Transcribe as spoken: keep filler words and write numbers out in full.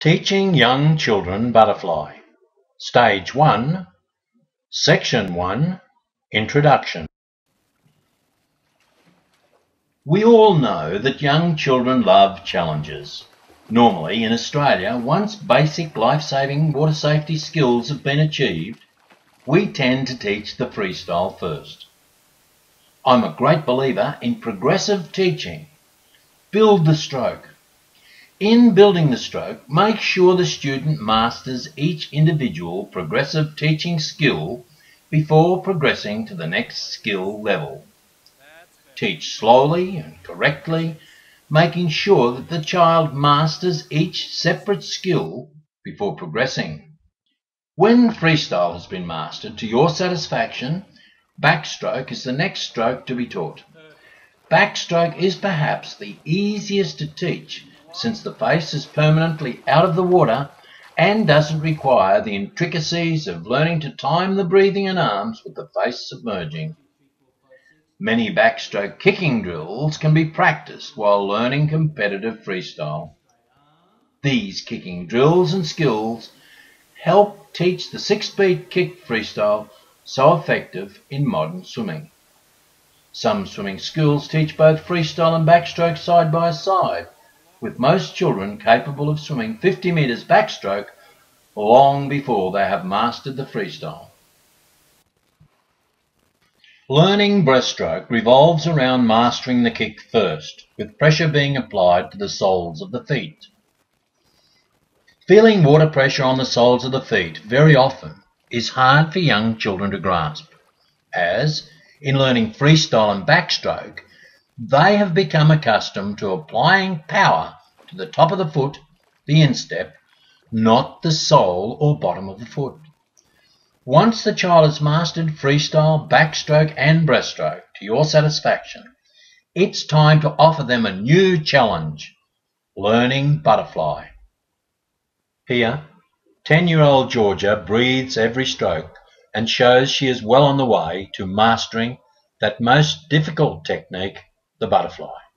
Teaching Young Children Butterfly. Stage one, Section one, Introduction. We all know that young children love challenges. Normally in Australia, once basic life-saving water safety skills have been achieved, we tend to teach the freestyle first. I'm a great believer in progressive teaching. Build the stroke. In building the stroke, make sure the student masters each individual progressive teaching skill before progressing to the next skill level. Teach slowly and correctly, making sure that the child masters each separate skill before progressing. When freestyle has been mastered to your satisfaction, backstroke is the next stroke to be taught. Backstroke is perhaps the easiest to teach, since the face is permanently out of the water and doesn't require the intricacies of learning to time the breathing and arms with the face submerging. Many backstroke kicking drills can be practiced while learning competitive freestyle. These kicking drills and skills help teach the six-beat kick freestyle so effective in modern swimming. Some swimming schools teach both freestyle and backstroke side by side, with most children capable of swimming fifty metres backstroke long before they have mastered the freestyle. Learning breaststroke revolves around mastering the kick first, with pressure being applied to the soles of the feet. Feeling water pressure on the soles of the feet very often is hard for young children to grasp, as in learning freestyle and backstroke, they have become accustomed to applying power to the top of the foot, the instep, not the sole or bottom of the foot. Once the child has mastered freestyle, backstroke and breaststroke to your satisfaction, it's time to offer them a new challenge, learning butterfly. Here, ten-year-old Georgia breathes every stroke and shows she is well on the way to mastering that most difficult technique, the butterfly.